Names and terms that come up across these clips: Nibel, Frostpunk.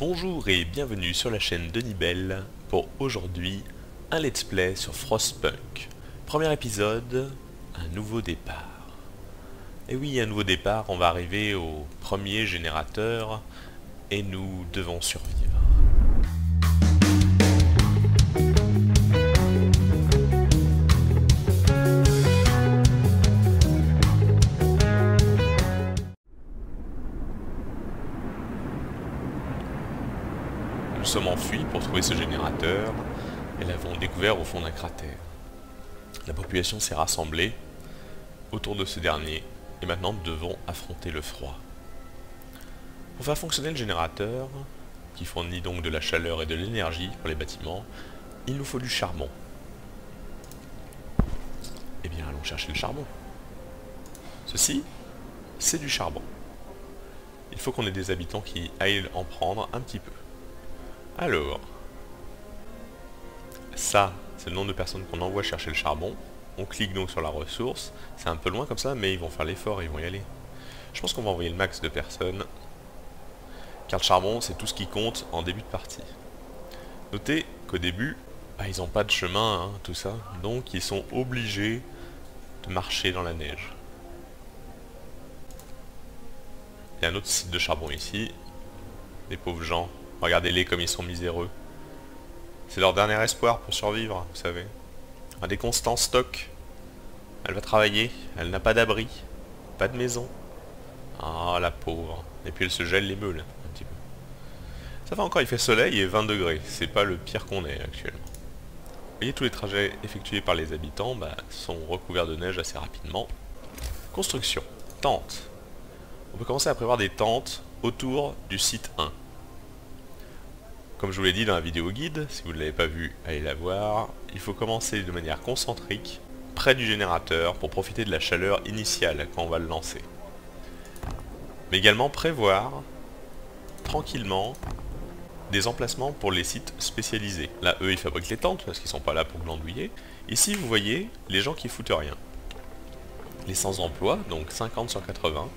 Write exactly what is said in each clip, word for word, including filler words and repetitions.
Bonjour et bienvenue sur la chaîne de Nibel pour aujourd'hui un let's play sur Frostpunk. Premier épisode, un nouveau départ. Et oui, un nouveau départ, on va arriver au premier générateur et nous devons survivre. Nous sommes enfuis pour trouver ce générateur et l'avons découvert au fond d'un cratère. La population s'est rassemblée autour de ce dernier et maintenant nous devons affronter le froid. Pour faire fonctionner le générateur, qui fournit donc de la chaleur et de l'énergie pour les bâtiments, il nous faut du charbon. Eh bien, allons chercher le charbon. Ceci, c'est du charbon. Il faut qu'on ait des habitants qui aillent en prendre un petit peu. Alors, ça, c'est le nombre de personnes qu'on envoie chercher le charbon. On clique donc sur la ressource. C'est un peu loin comme ça, mais ils vont faire l'effort et ils vont y aller. Je pense qu'on va envoyer le max de personnes. Car le charbon, c'est tout ce qui compte en début de partie. Notez qu'au début, bah, ils n'ont pas de chemin, hein, tout ça. Donc, ils sont obligés de marcher dans la neige. Il y a un autre site de charbon ici. Des pauvres gens. Regardez-les comme ils sont miséreux. C'est leur dernier espoir pour survivre, vous savez. Un des constants stocks. Elle va travailler, elle n'a pas d'abri, pas de maison. Ah, la pauvre. Et puis elle se gèle les meules, un petit peu. Ça va encore, il fait soleil et vingt degrés. C'est pas le pire qu'on ait actuellement. Vous voyez, tous les trajets effectués par les habitants bah, sont recouverts de neige assez rapidement. Construction. Tente. On peut commencer à prévoir des tentes autour du site un. Comme je vous l'ai dit dans la vidéo guide, si vous ne l'avez pas vue, allez la voir. Il faut commencer de manière concentrique, près du générateur, pour profiter de la chaleur initiale quand on va le lancer. Mais également prévoir, tranquillement, des emplacements pour les sites spécialisés. Là, eux, ils fabriquent les tentes, parce qu'ils sont pas là pour glandouiller. Ici, vous voyez, les gens qui foutent rien. Les sans-emploi, donc cinquante sur quatre-vingts.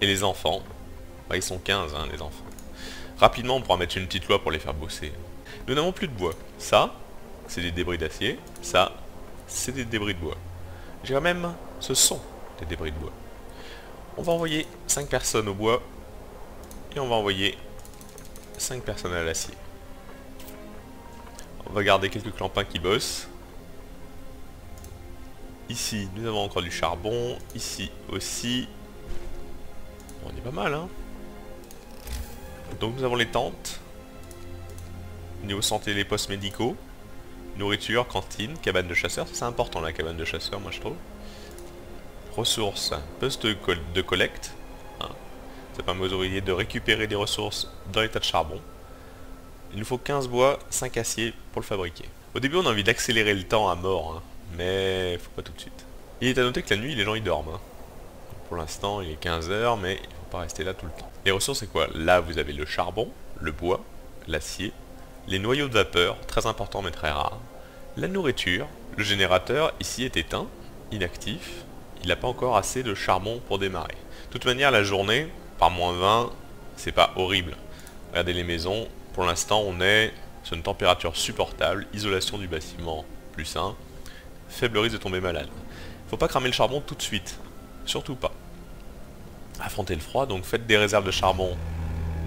Et les enfants, bah, ils sont quinze, hein, les enfants. Rapidement, on pourra mettre une petite loi pour les faire bosser. Nous n'avons plus de bois. Ça, c'est des débris d'acier. Ça, c'est des débris de bois. J'ai quand même... Ce sont des débris de bois. On va envoyer cinq personnes au bois. Et on va envoyer cinq personnes à l'acier. On va garder quelques clampins qui bossent. Ici, nous avons encore du charbon. Ici aussi. On est pas mal, hein. Donc nous avons les tentes, niveau santé, les postes médicaux, nourriture, cantine, cabane de chasseurs, c'est important la cabane de chasseurs, moi je trouve. Ressources, poste de collecte, hein. Ça permet aux ouvriers de récupérer des ressources dans les tas de charbon. Il nous faut quinze bois, cinq aciers pour le fabriquer. Au début on a envie d'accélérer le temps à mort, hein, mais faut pas tout de suite. Il est à noter que la nuit les gens ils dorment, hein. Pour l'instant il est quinze heures mais il faut pas rester là tout le temps. Les ressources c'est quoi? Là vous avez le charbon, le bois, l'acier, les noyaux de vapeur, très important mais très rare, la nourriture, le générateur ici est éteint, inactif, il n'a pas encore assez de charbon pour démarrer. De toute manière la journée, par moins vingt, c'est pas horrible. Regardez les maisons, pour l'instant on est sur une température supportable, isolation du bâtiment plus un, faible risque de tomber malade. Faut pas cramer le charbon tout de suite, surtout pas. Affronter le froid, donc faites des réserves de charbon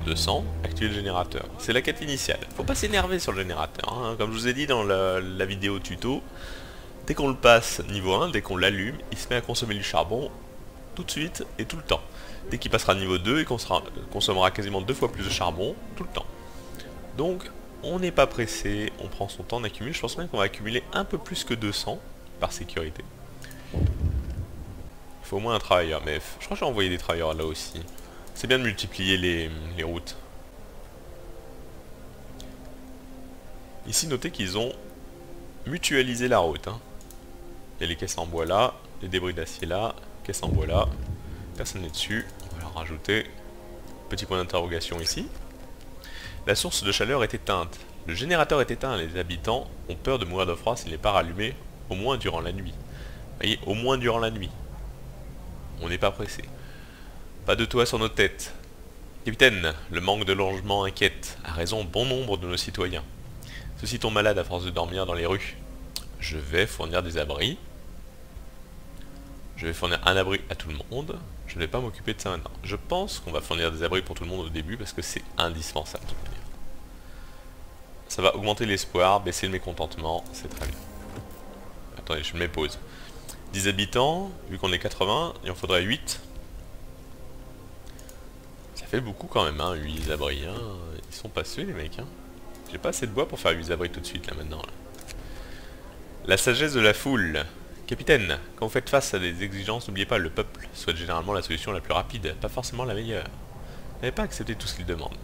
de sang, activez le générateur. C'est la quête initiale. Faut pas s'énerver sur le générateur, hein. Comme je vous ai dit dans la, la vidéo tuto, dès qu'on le passe niveau un, dès qu'on l'allume, il se met à consommer du charbon tout de suite et tout le temps. Dès qu'il passera niveau deux, il consommera, consommera quasiment deux fois plus de charbon tout le temps. Donc on n'est pas pressé, on prend son temps, on accumule. Je pense même qu'on va accumuler un peu plus que deux cents par sécurité. Faut au moins un travailleur, mais je crois que j'ai envoyé des travailleurs là aussi. C'est bien de multiplier les, les routes. Ici, notez qu'ils ont mutualisé la route, hein. Il y a les caisses en bois là, les débris d'acier là, caisses en bois là. Personne n'est dessus. On va leur rajouter petit point d'interrogation ici. La source de chaleur est éteinte. Le générateur est éteint. Les habitants ont peur de mourir de froid s'il n'est pas rallumé au moins durant la nuit. Vous voyez, au moins durant la nuit. On n'est pas pressé. Pas de toit sur nos têtes. Capitaine, le manque de logement inquiète, à raison bon nombre de nos citoyens. Ceux-ci tombent malades à force de dormir dans les rues. Je vais fournir des abris. Je vais fournir un abri à tout le monde. Je ne vais pas m'occuper de ça maintenant. Je pense qu'on va fournir des abris pour tout le monde au début parce que c'est indispensable. Ça va augmenter l'espoir, baisser le mécontentement, c'est très bien. Attendez, je me pose. dix habitants, vu qu'on est quatre-vingts, il en faudrait huit. Ça fait beaucoup quand même, hein, huit abris. Hein. Ils sont passés les mecs. Hein. J'ai pas assez de bois pour faire huit abris tout de suite là maintenant. Là. La sagesse de la foule. Capitaine, quand vous faites face à des exigences, n'oubliez pas, le peuple souhaite généralement la solution la plus rapide, pas forcément la meilleure. N'avez pas accepté tout ce qu'il demande.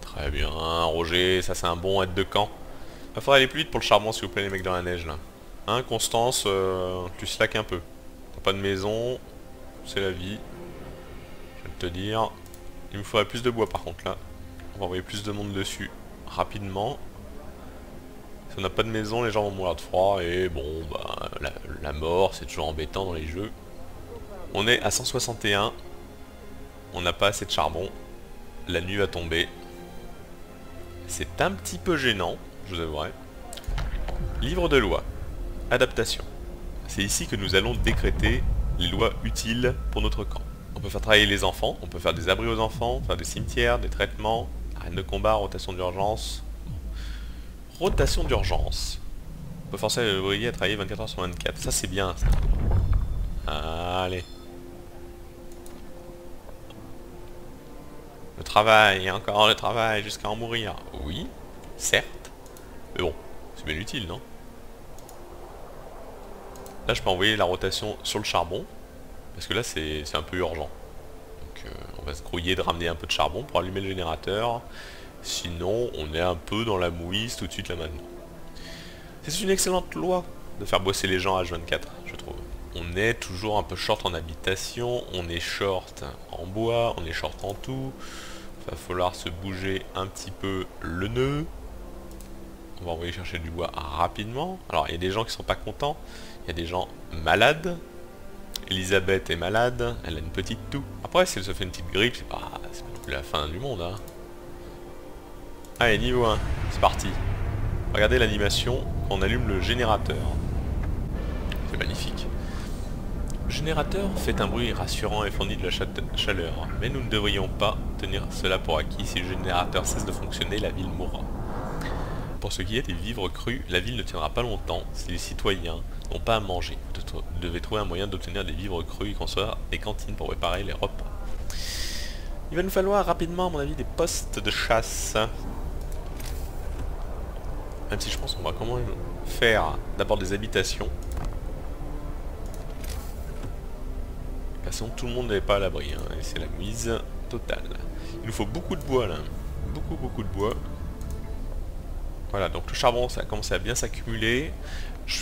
Très bien, Roger, ça c'est un bon aide de camp. Il faudra aller plus vite pour le charbon, s'il vous plaît, les mecs dans la neige, là. Hein, Constance, euh, tu slack un peu. T'as pas de maison, c'est la vie. Je vais te dire, il me faudrait plus de bois par contre, là. On va envoyer plus de monde dessus, rapidement. Si on n'a pas de maison, les gens vont mourir de froid et bon bah la, la mort c'est toujours embêtant dans les jeux. On est à cent soixante et un. On n'a pas assez de charbon. La nuit va tomber. C'est un petit peu gênant, je vous avouerai. Livre de loi. Adaptation. C'est ici que nous allons décréter les lois utiles pour notre camp. On peut faire travailler les enfants, on peut faire des abris aux enfants, faire des cimetières, des traitements, arène de combat, rotation d'urgence. Rotation d'urgence. On peut forcer les ouvriers à travailler vingt-quatre heures sur vingt-quatre. Ça c'est bien ça. Allez. Le travail, encore le travail, jusqu'à en mourir. Oui, certes. Mais bon, c'est bien utile, non? Là je peux envoyer la rotation sur le charbon. Parce que là c'est un peu urgent. Donc euh, on va se grouiller de ramener un peu de charbon pour allumer le générateur. Sinon, on est un peu dans la mouise tout de suite là maintenant. C'est une excellente loi de faire bosser les gens à H vingt-quatre, je trouve. On est toujours un peu short en habitation, on est short en bois, on est short en tout. Il va falloir se bouger un petit peu le nœud. On va envoyer chercher du bois rapidement. Alors, il y a des gens qui sont pas contents, il y a des gens malades. Elisabeth est malade, elle a une petite toux. Après, si elle se fait une petite grippe, c'est pas, c'est pas plus la fin du monde, hein. Allez, niveau un, c'est parti. Regardez l'animation quand on allume le générateur. C'est magnifique. Le générateur fait un bruit rassurant et fournit de la chaleur. Mais nous ne devrions pas tenir cela pour acquis. Si le générateur cesse de fonctionner, la ville mourra. Pour ce qui est des vivres crus, la ville ne tiendra pas longtemps si les citoyens n'ont pas à manger. Vous devez trouver un moyen d'obtenir des vivres crus et construire des cantines pour préparer les repas. Il va nous falloir rapidement, à mon avis, des postes de chasse. Même si je pense qu'on va comment faire d'abord des habitations. De toute façon, tout le monde n'est pas à l'abri, hein, et c'est la mise totale. Il nous faut beaucoup de bois là. Beaucoup beaucoup de bois. Voilà, donc le charbon ça a commencé à bien s'accumuler. Je,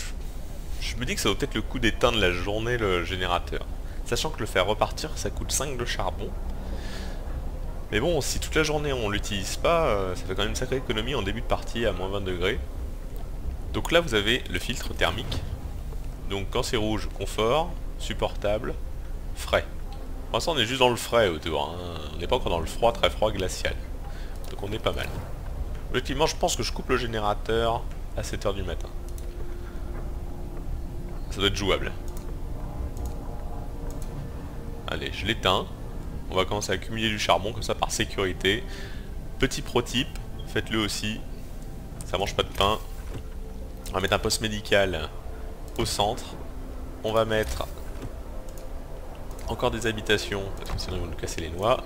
je me dis que ça vaut peut-être le coup d'éteindre la journée le générateur. Sachant que le faire repartir ça coûte cinq de charbon. Mais bon, si toute la journée on l'utilise pas, euh, ça fait quand même une sacrée économie en début de partie à moins vingt degrés. Donc là vous avez le filtre thermique. Donc quand c'est rouge, confort, supportable, frais. Pour l'instant on est juste dans le frais autour, hein. On n'est pas encore dans le froid, très froid, glacial. Donc on est pas mal. Objectivement je pense que je coupe le générateur à sept heures du matin. Ça doit être jouable. Allez, je l'éteins. On va commencer à accumuler du charbon comme ça par sécurité. Petit pro-type, faites-le aussi. Ça mange pas de pain. On va mettre un poste médical au centre. On va mettre encore des habitations, parce que sinon ils vont nous casser les noix.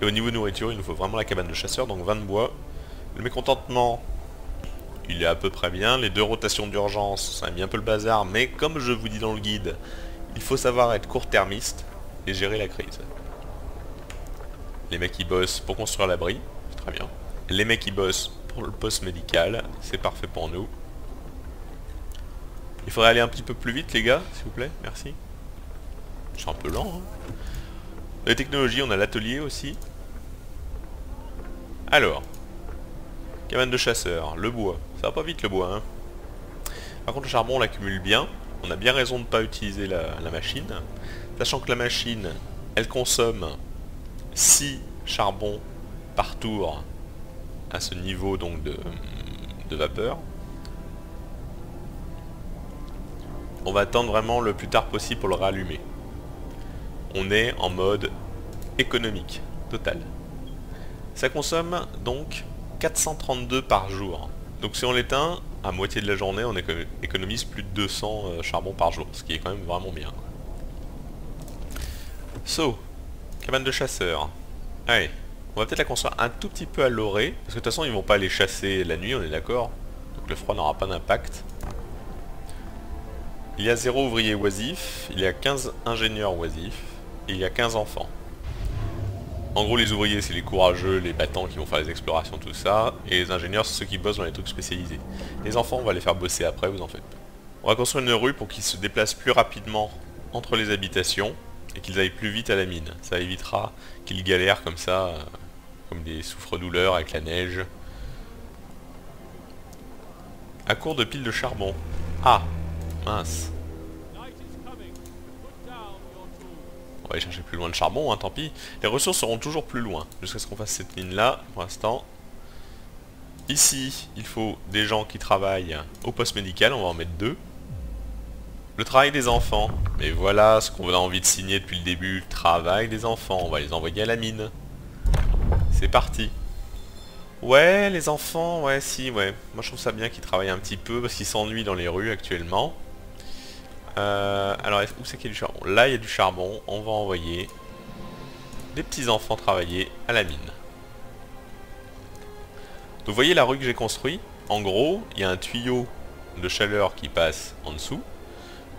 Et au niveau nourriture, il nous faut vraiment la cabane de chasseur, donc vingt de bois. Le mécontentement, il est à peu près bien. Les deux rotations d'urgence, ça a mis un peu le bazar. Mais comme je vous dis dans le guide, il faut savoir être court-termiste et gérer la crise. Les mecs qui bossent pour construire l'abri, c'est très bien. Les mecs qui bossent pour le poste médical, c'est parfait pour nous. Il faudrait aller un petit peu plus vite les gars, s'il vous plaît, merci. Je suis un peu lent, hein. Les technologies, on a l'atelier aussi. Alors, cabane de chasseur, le bois, ça va pas vite le bois, hein. Par contre le charbon on l'accumule bien, on a bien raison de ne pas utiliser la, la machine. Sachant que la machine, elle consomme... Si charbon par tour à ce niveau donc de, de vapeur. On va attendre vraiment le plus tard possible pour le rallumer. On est en mode économique total. Ça consomme donc quatre cent trente-deux par jour. Donc si on l'éteint à moitié de la journée, on économise plus de deux cents charbons par jour, ce qui est quand même vraiment bien. So, cabane de chasseurs. Allez, on va peut-être la construire un tout petit peu à l'orée, parce que de toute façon ils vont pas les chasser la nuit, on est d'accord. Donc le froid n'aura pas d'impact. Il y a zéro ouvrier oisif, il y a quinze ingénieurs oisifs, et il y a quinze enfants. En gros les ouvriers c'est les courageux, les battants qui vont faire les explorations, tout ça, et les ingénieurs c'est ceux qui bossent dans les trucs spécialisés. Les enfants on va les faire bosser après, vous en faites pas. On va construire une rue pour qu'ils se déplacent plus rapidement entre les habitations, et qu'ils aillent plus vite à la mine. Ça évitera qu'ils galèrent comme ça, euh, comme des souffre-douleurs avec la neige. À court de piles de charbon. Ah, mince. On va aller chercher plus loin de charbon, hein, tant pis. Les ressources seront toujours plus loin, jusqu'à ce qu'on fasse cette mine là, pour l'instant. Ici, il faut des gens qui travaillent au poste médical, on va en mettre deux. Le travail des enfants. Mais voilà ce qu'on a envie de signer depuis le début, le travail des enfants. On va les envoyer à la mine. C'est parti. Ouais, les enfants, ouais, si, ouais. Moi je trouve ça bien qu'ils travaillent un petit peu, parce qu'ils s'ennuient dans les rues actuellement. Euh, alors où c'est qu'il y a du charbon? Là il y a du charbon, on va envoyer des petits enfants travailler à la mine. Donc vous voyez la rue que j'ai construite, en gros il y a un tuyau de chaleur qui passe en dessous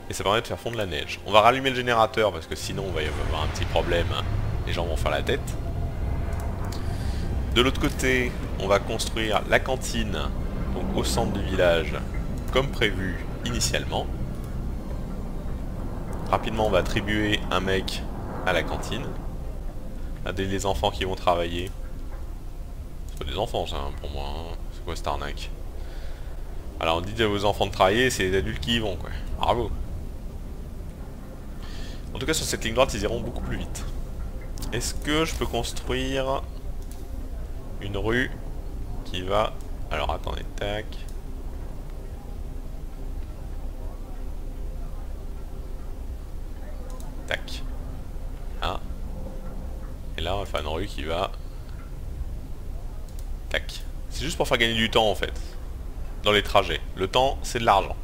et ça permet de faire fondre la neige. On va rallumer le générateur parce que sinon on va y avoir un petit problème, les gens vont faire la tête. De l'autre côté on va construire la cantine donc au centre du village comme prévu initialement. Rapidement on va attribuer un mec à la cantine. Regardez les enfants qui vont travailler. C'est pas des enfants ça pour moi, hein. C'est quoi cette arnaque? Alors on dit à vos enfants de travailler, c'est les adultes qui y vont quoi. Bravo. En tout cas sur cette ligne droite ils iront beaucoup plus vite. Est-ce que je peux construire une rue qui va... Alors attendez, tac. Tac. Ah. Et là on va faire une rue qui va... Tac. C'est juste pour faire gagner du temps en fait. Dans les trajets. Le temps c'est de l'argent.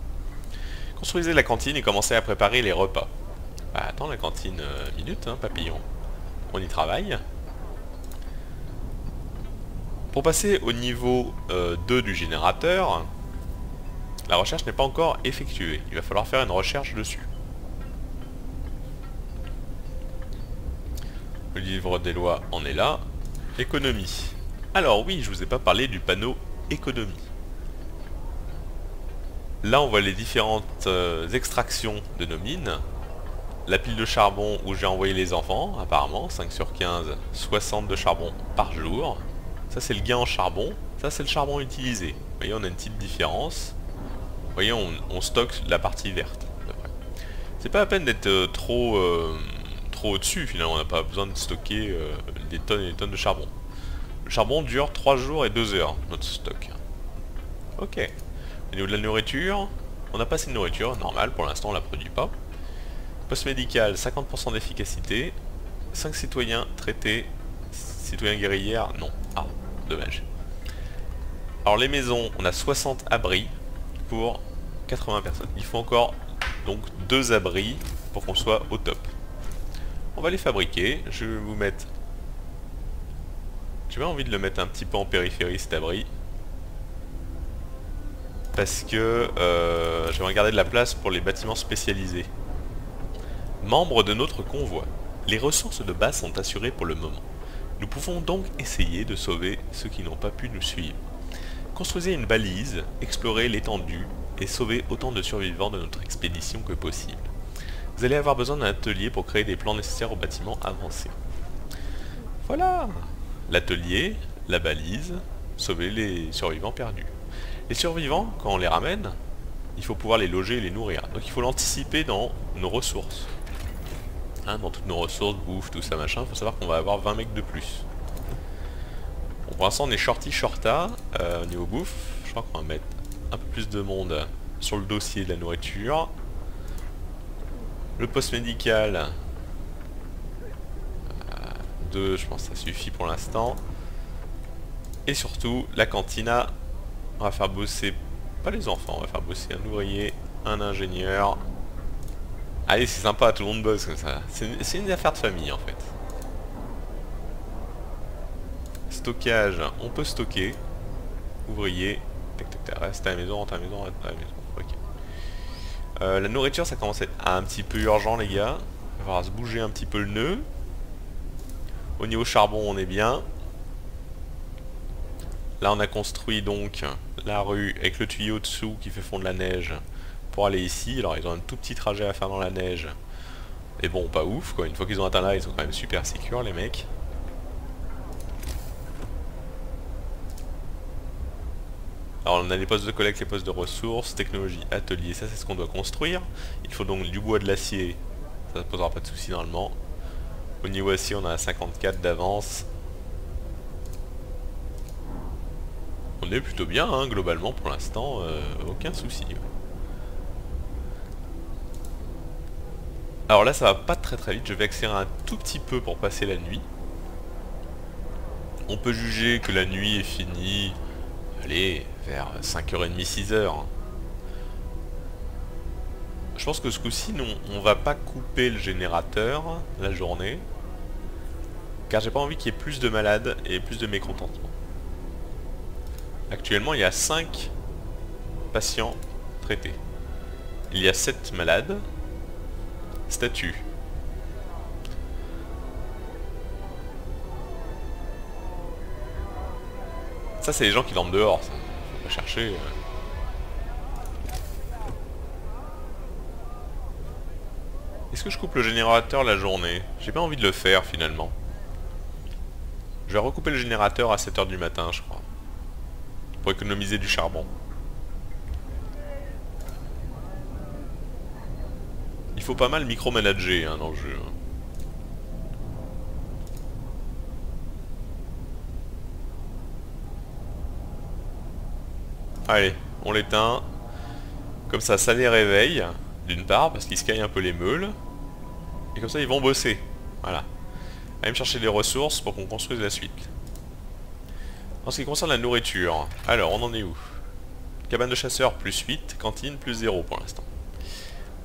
Construisez la cantine et commencez à préparer les repas. Bah, attends la cantine euh, minute hein, papillon. On y travaille. Pour passer au niveau euh, deux du générateur, la recherche n'est pas encore effectuée. Il va falloir faire une recherche dessus. Le livre des lois en est là. Économie. Alors oui, je vous ai pas parlé du panneau économie. Là on voit les différentes euh, extractions de nos mines. La pile de charbon où j'ai envoyé les enfants, apparemment, cinq sur quinze, soixante de charbon par jour. Ça c'est le gain en charbon, ça c'est le charbon utilisé. Vous voyez on a une petite différence. Vous voyez on, on stocke la partie verte. C'est pas à peine d'être euh, trop... Euh, au-dessus, finalement on n'a pas besoin de stocker euh, des tonnes et des tonnes de charbon. Le charbon dure trois jours et deux heures, notre stock. Ok. Au niveau de la nourriture, on n'a pas assez de nourriture, normal, pour l'instant on la produit pas. Poste médical, cinquante pour cent d'efficacité. cinq citoyens traités. Citoyens guerrières, non. Ah, dommage. Alors les maisons, on a soixante abris pour quatre-vingts personnes. Il faut encore donc deux abris pour qu'on soit au top. On va les fabriquer, je vais vous mettre... J'ai envie de le mettre un petit peu en périphérie cet abri. Parce que euh, j'aimerais garder de la place pour les bâtiments spécialisés. Membres de notre convoi. Les ressources de base sont assurées pour le moment. Nous pouvons donc essayer de sauver ceux qui n'ont pas pu nous suivre. Construisez une balise, explorez l'étendue et sauvez autant de survivants de notre expédition que possible. Vous allez avoir besoin d'un atelier pour créer des plans nécessaires au bâtiment avancé. Voilà. L'atelier, la balise, sauver les survivants perdus. Les survivants, quand on les ramène, il faut pouvoir les loger et les nourrir. Donc il faut l'anticiper dans nos ressources. Hein, dans toutes nos ressources, bouffe, tout ça machin, il faut savoir qu'on va avoir vingt mecs de plus. Bon, pour l'instant on est shorty shorta euh, niveau bouffe. Je crois qu'on va mettre un peu plus de monde sur le dossier de la nourriture. Le poste médical deux, je pense que ça suffit pour l'instant. Et surtout la cantina, on va faire bosser pas les enfants, on va faire bosser un ouvrier, un ingénieur. Allez, c'est sympa, tout le monde bosse comme ça. C'est une affaire de famille en fait. Stockage, on peut stocker. Ouvrier, tac tac tac, reste à la maison, rentre à la maison, rentre à la maison. Ok. Euh, la nourriture, ça commence à être un petit peu urgent les gars. Il va falloir se bouger un petit peu le nœud. Au niveau charbon, on est bien. Là on a construit donc la rue avec le tuyau dessous qui fait fondre la neige pour aller ici. Alors ils ont un tout petit trajet à faire dans la neige. Et bon, pas ouf quoi, une fois qu'ils ont atteint là, ils sont quand même super sécures les mecs. Alors on a les postes de collecte, les postes de ressources, technologie, atelier, ça c'est ce qu'on doit construire. Il faut donc du bois, de l'acier, ça ne posera pas de soucis normalement. Au niveau acier on a cinquante-quatre d'avance. On est plutôt bien hein, globalement pour l'instant, euh, aucun souci. Alors là ça va pas très très vite, je vais accélérer un tout petit peu pour passer la nuit. On peut juger que la nuit est finie, allez, vers cinq heures trente, six heures. Je pense que ce coup-ci, on va pas couper le générateur la journée, car j'ai pas envie qu'il y ait plus de malades et plus de mécontentements. Actuellement, il y a cinq patients traités. Il y a sept malades. Statut. Ça, c'est les gens qui dorment dehors. Ça. Faut pas chercher. Est-ce que je coupe le générateur la journée? J'ai pas envie de le faire finalement. Je vais recouper le générateur à sept heures du matin, je crois. Pour économiser du charbon. Il faut pas mal micromanager hein, dans le jeu. Allez, on l'éteint. Comme ça, ça les réveille. D'une part, parce qu'ils se caillent un peu les meules. Et comme ça, ils vont bosser. Voilà. Allez me chercher des ressources pour qu'on construise la suite. En ce qui concerne la nourriture, alors on en est où? Cabane de chasseur plus huit, cantine plus zéro pour l'instant.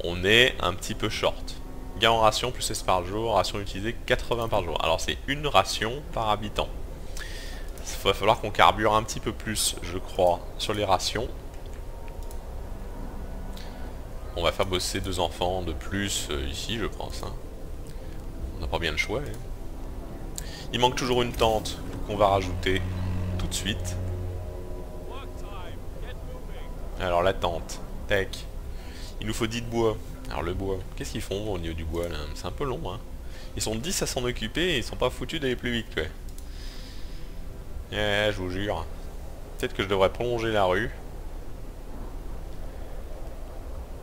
On est un petit peu short. Gain en ration plus seize par jour, ration utilisée quatre-vingts par jour. Alors c'est une ration par habitant. Il va falloir qu'on carbure un petit peu plus, je crois, sur les rations. On va faire bosser deux enfants de plus euh, ici, je pense. Hein. On n'a pas bien le choix. Hein. Il manque toujours une tente qu'on va rajouter. Tout de suite. Alors la tente, tac. Il nous faut dix de bois. Alors le bois, qu'est-ce qu'ils font au niveau du bois là? C'est un peu long hein. Ils sont dix à s'en occuper et ils sont pas foutus d'aller plus vite ouais. Eh, je vous jure. Peut-être que je devrais prolonger la rue.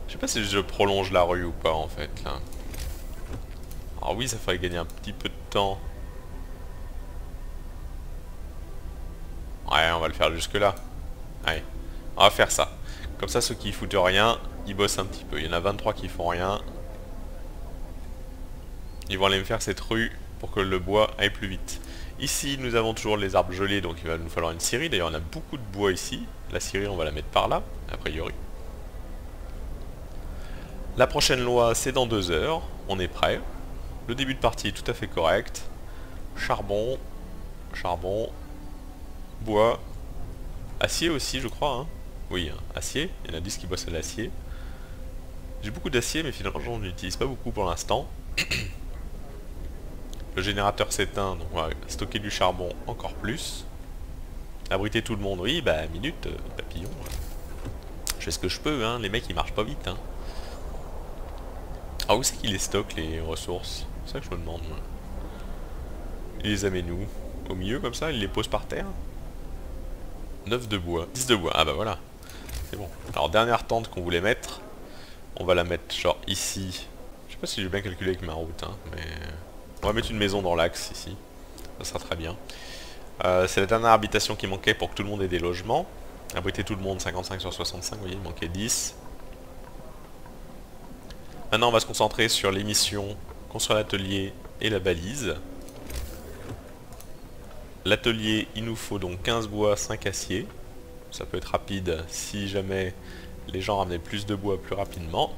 Je sais pas si je prolonge la rue ou pas en fait là. Alors oui, ça ferait gagner un petit peu de temps. Ouais, on va le faire jusque là. Allez, on va faire ça. Comme ça, ceux qui foutent rien, ils bossent un petit peu. Il y en a vingt-trois qui font rien. Ils vont aller me faire cette rue pour que le bois aille plus vite. Ici, nous avons toujours les arbres gelés, donc il va nous falloir une scierie. D'ailleurs, on a beaucoup de bois ici. La scierie, on va la mettre par là, a priori. La prochaine loi, c'est dans deux heures. On est prêt. Le début de partie est tout à fait correct. Charbon, charbon... bois, acier aussi je crois, hein. Oui, hein. Acier, il y en a dix qui bossent à l'acier. J'ai beaucoup d'acier mais finalement j'en utilise pas beaucoup pour l'instant. Le générateur s'éteint, donc on va stocker du charbon encore plus. Abriter tout le monde, oui bah minute, euh, papillon. Je fais ce que je peux, hein. Les mecs ils marchent pas vite. Hein. Alors où c'est qu'ils les stockent les ressources? C'est ça que je me demande. Moi. Ils les amènent où? Au milieu comme ça, ils les posent par terre. neuf de bois, dix de bois, ah bah voilà, c'est bon. Alors dernière tente qu'on voulait mettre, on va la mettre genre ici. Je sais pas si j'ai bien calculé avec ma route, hein, mais... On va mettre une maison dans l'axe ici, ça sera très bien. Euh, c'est la dernière habitation qui manquait pour que tout le monde ait des logements. Abriter tout le monde, cinquante-cinq sur soixante-cinq, vous voyez, il manquait dix. Maintenant on va se concentrer sur les missions, construire l'atelier et la balise. L'atelier, il nous faut donc quinze bois, cinq acier. Ça peut être rapide si jamais les gens ramenaient plus de bois plus rapidement.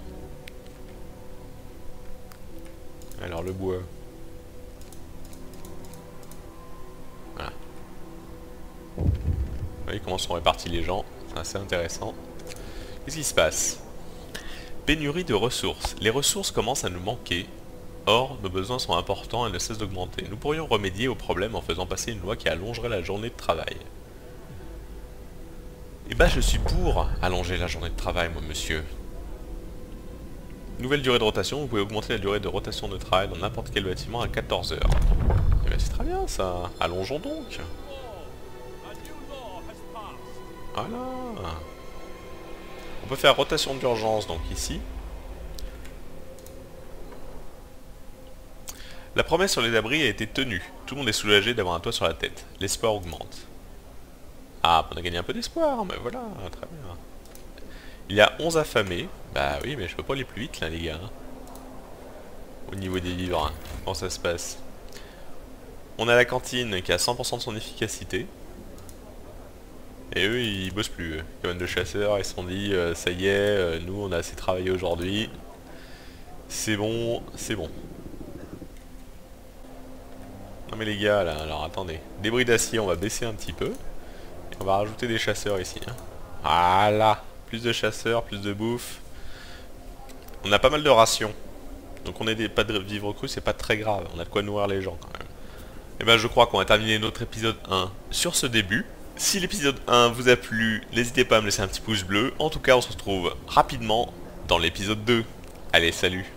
Alors le bois... Voilà. Vous voyez comment sont répartis les gens, c'est assez intéressant. Qu'est-ce qui se passe? Pénurie de ressources. Les ressources commencent à nous manquer. Or, nos besoins sont importants et ne cessent d'augmenter. Nous pourrions remédier au problème en faisant passer une loi qui allongerait la journée de travail. Eh ben, je suis pour allonger la journée de travail, moi, monsieur. Nouvelle durée de rotation. Vous pouvez augmenter la durée de rotation de travail dans n'importe quel bâtiment à quatorze heures. Eh ben, c'est très bien, ça. Allongeons donc. Voilà. On peut faire rotation d'urgence, donc, ici. La promesse sur les abris a été tenue. Tout le monde est soulagé d'avoir un toit sur la tête. L'espoir augmente. Ah, on a gagné un peu d'espoir, mais voilà, très bien. Il y a onze affamés. Bah oui, mais je peux pas aller plus vite là, les gars. Au niveau des vivres, comment ça se passe? On a la cantine qui a cent pour cent de son efficacité. Et eux, ils bossent plus. Cabane de chasseurs, ils se sont dit, euh, ça y est, euh, nous, on a assez travaillé aujourd'hui. C'est bon, c'est bon. Non mais les gars là, alors attendez. Débris d'acier, on va baisser un petit peu. Et on va rajouter des chasseurs ici. Hein. Voilà. Plus de chasseurs, plus de bouffe. On a pas mal de rations. Donc on est des pas de vivres crus, c'est pas très grave. On a de quoi nourrir les gens quand même. Et ben je crois qu'on va terminer notre épisode un sur ce début. Si l'épisode un vous a plu, n'hésitez pas à me laisser un petit pouce bleu. En tout cas, on se retrouve rapidement dans l'épisode deux. Allez, salut!